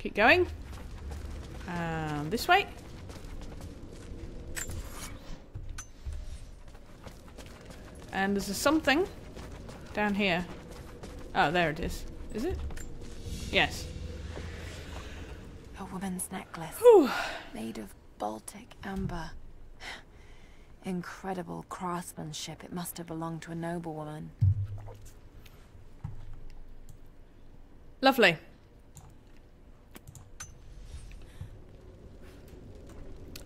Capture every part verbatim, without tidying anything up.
Keep going. Um, this way. And there's a something down here. Oh, there it is. Is it? Yes. A woman's necklace. Whew. Made of Baltic amber. Incredible craftsmanship. It must have belonged to a noblewoman. Lovely.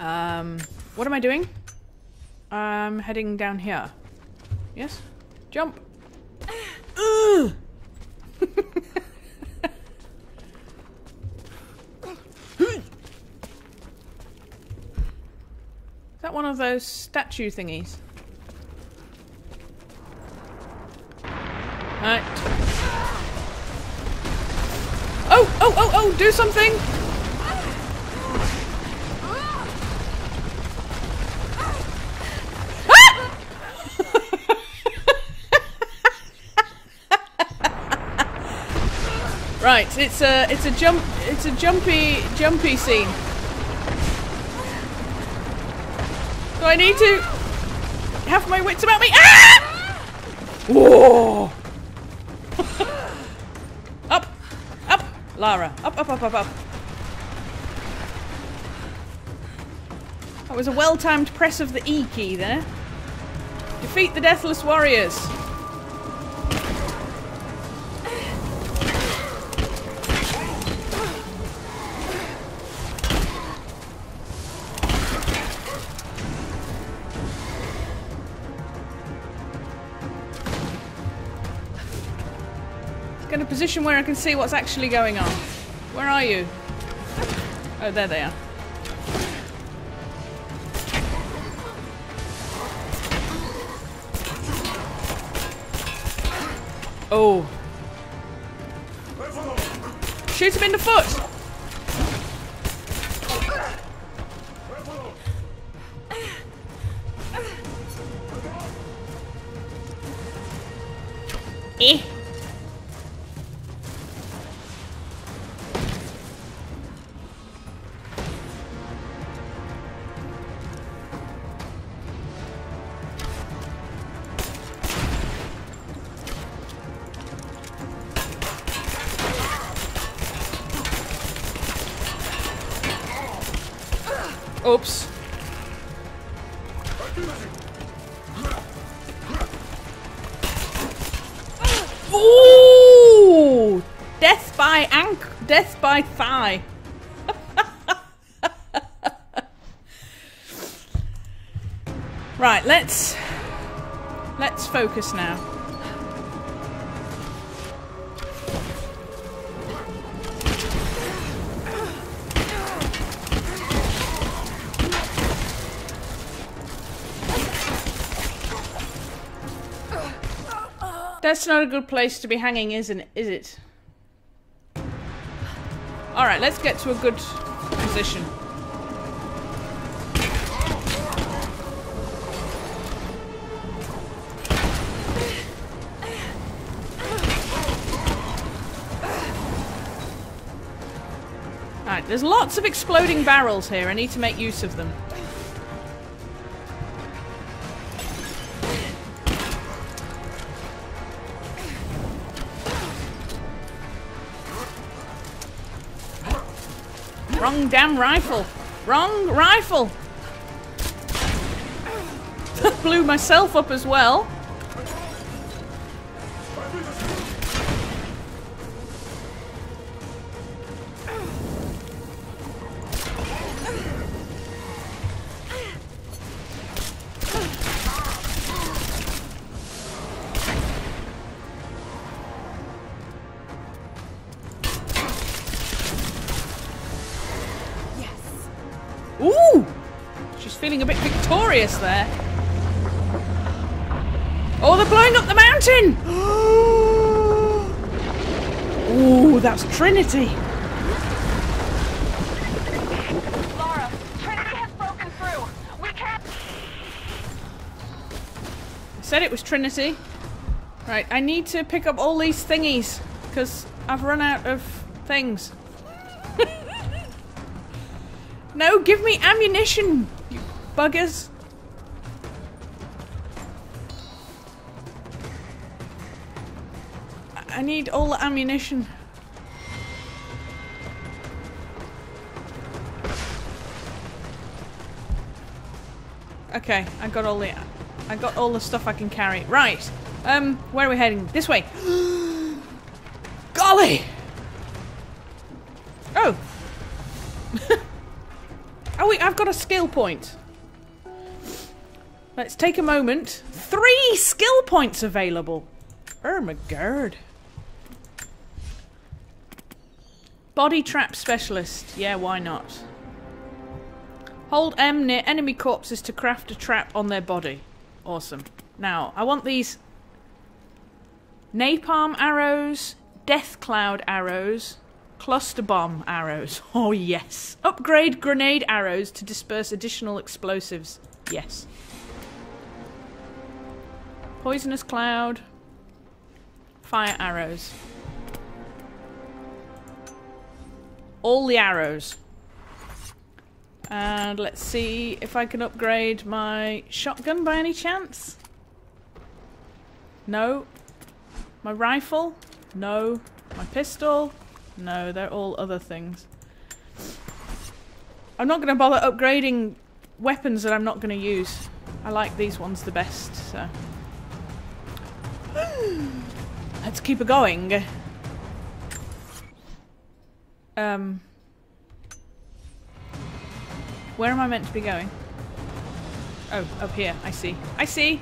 Um, what am I doing? I'm heading down here. Yes? Jump! Ugh. Is that one of those statue thingies? Right. Oh! Oh! Oh! Oh! Do something! Right, it's a it's a jump it's a jumpy jumpy scene. So I need to have my wits about me. Ah! Whoa! Up, up, Lara, up, up, up, up, up. That was a well-timed press of the E key there. Defeat the Deathless warriors. In a position where I can see what's actually going on. Where are you? Oh, there they are. Oh. Shoot him in the foot! Eh. Oops. Ooh! Death by ankle, death by thigh. Right, let's let's focus now. That's not a good place to be hanging, isn't it? Is it? All right, let's get to a good position. All right, there's lots of exploding barrels here. I need to make use of them. Wrong damn rifle. Wrong rifle. Blew myself up as well. Ooh! She's feeling a bit victorious there. Oh, they're blowing up the mountain! Ooh, that's Trinity. Lara, Trinity has broken through. We can't... I said it was Trinity. Right, I need to pick up all these thingies, because I've run out of things. No, give me ammunition, you buggers. I need all the ammunition. Okay, I got all the I got all the stuff I can carry. Right. Um, where are we heading? This way. Golly. Oh. Oh wait, I've got a skill point. Let's take a moment. Three skill points available. Oh my god. Body trap specialist. Yeah, why not? Hold M near enemy corpses to craft a trap on their body. Awesome. Now, I want these napalm arrows, death cloud arrows, cluster bomb arrows. Oh, yes. Upgrade grenade arrows to disperse additional explosives. Yes. Poisonous cloud, fire arrows. All the arrows. And let's see if I can upgrade my shotgun by any chance. No. My rifle? No. My pistol? No, they're all other things. I'm not going to bother upgrading weapons that I'm not going to use. I like these ones the best, so. Let's keep it going. Um... Where am I meant to be going? Oh, up here. I see. I see!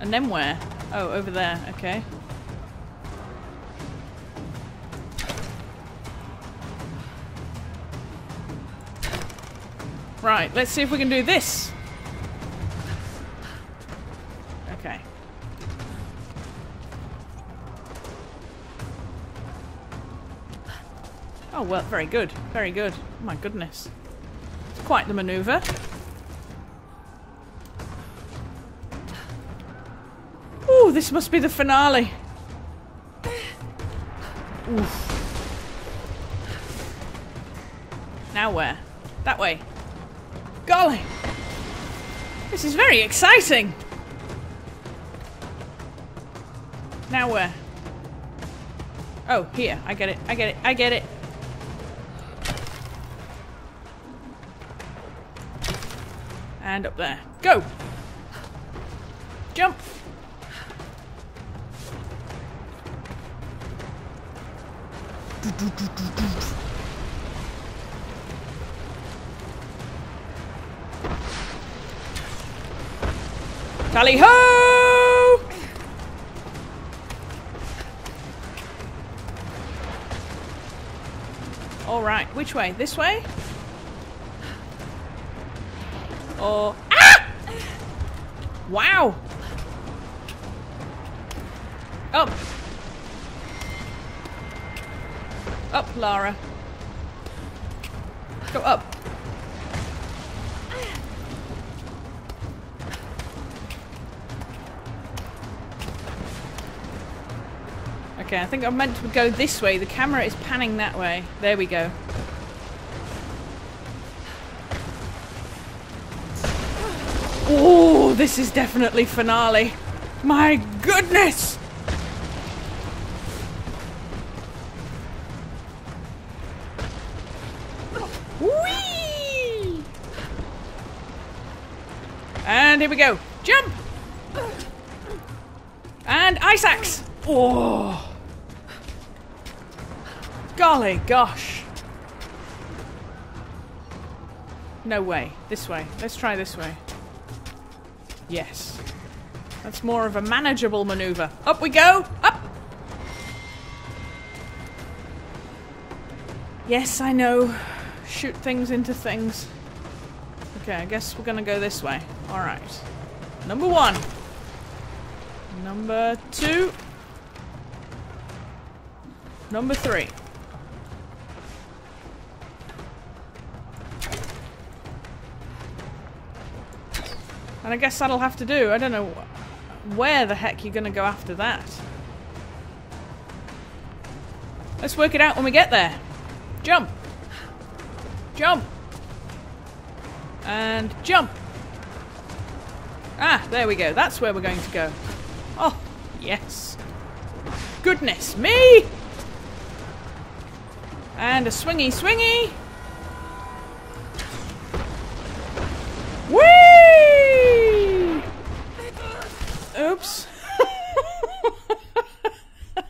And then where? Oh, over there. Okay. Right, let's see if we can do this! Okay. Oh, well, very good. Very good. Oh, my goodness. It's quite the maneuver. Ooh, this must be the finale. Oof. Now where? That way. Golly! This is very exciting! Now where? Oh, here. I get it. I get it. I get it. And up there. Go! Jump! Tally ho! Alright, which way? This way? Or... Ah! Wow! Up! Up, Lara. Go up. Okay, I think I'm meant to go this way. The camera is panning that way. There we go. Oh, this is definitely finale. My goodness! Whee! And here we go. Jump! And ice axe! Oh! Golly gosh. No way. This way. Let's try this way. Yes. That's more of a manageable maneuver. Up we go! Up! Yes, I know. Shoot things into things. Okay, I guess we're gonna go this way. Alright. Number one. Number two. Number three. And I guess that'll have to do. I don't know. where the heck you're going to go after that. Let's work it out when we get there. Jump. Jump. And jump. Ah, there we go. That's where we're going to go. Oh, yes. Goodness me! And a swingy swingy. Whee! Oops. That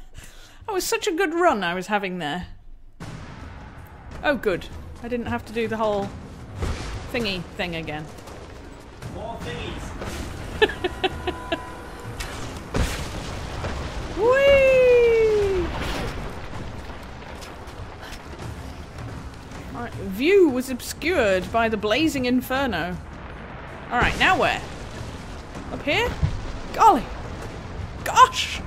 was such a good run I was having there. Oh, good. I didn't have to do the whole thingy thing again. More thingies. Whee! Alright, the view was obscured by the blazing inferno. Alright, now where? Up here? Golly! Gosh!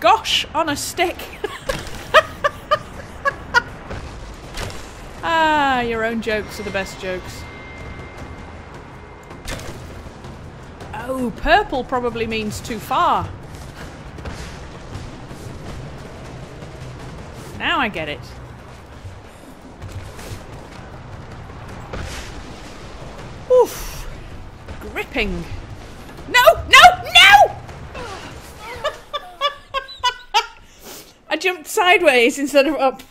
Gosh on a stick! Ah, your own jokes are the best jokes. Oh, purple probably means too far. Now I get it. Oof. Gripping. No! No! No! I jumped sideways instead of up.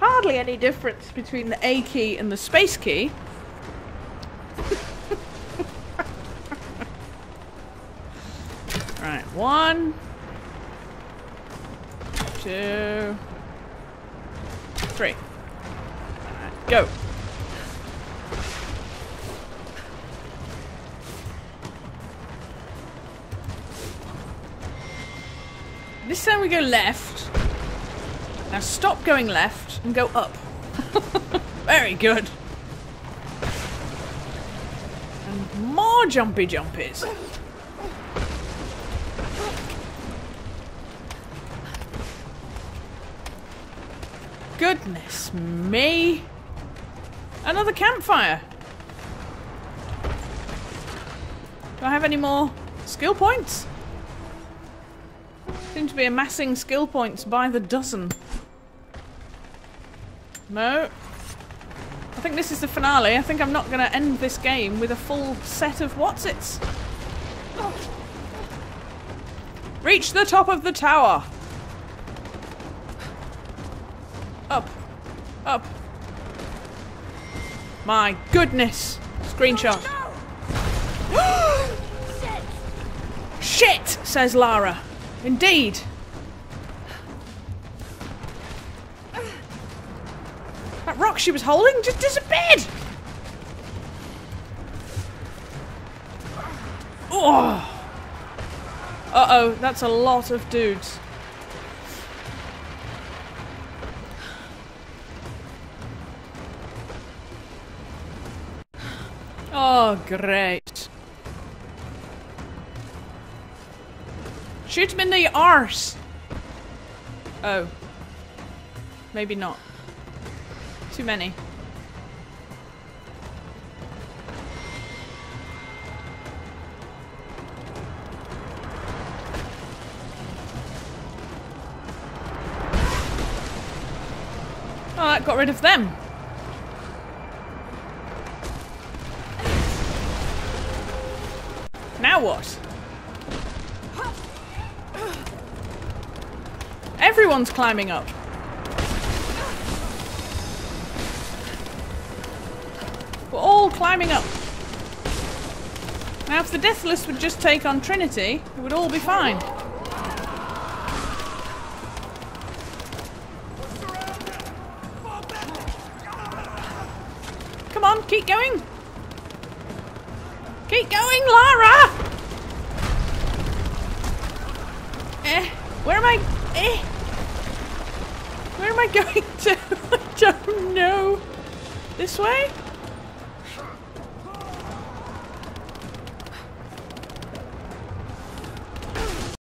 Hardly any difference between the A key and the space key. Right, one, two, three. Right, go. This time we go left. Now stop going left and go up. Very good. And more jumpy jumpies. Goodness me. Another campfire. Do I have any more skill points? Seem to be amassing skill points by the dozen. No. I think this is the finale. I think I'm not going to end this game with a full set of whatsits. Oh. Reach the top of the tower. Up. Up. My goodness. Screenshot. Oh, no. Shit, says Lara. Indeed. That rock she was holding just disappeared! Oh! Uh-oh, that's a lot of dudes. Oh, great. Shoot him in the arse! Oh. Maybe not. Too many. Oh, that got rid of them. Now what? Everyone's climbing up. We're all climbing up. Now if the Deathless would just take on Trinity, it would all be fine. Come on, keep going! Keep going, Lara! Eh, where am I? Eh? Where am I going to? I don't know. This way?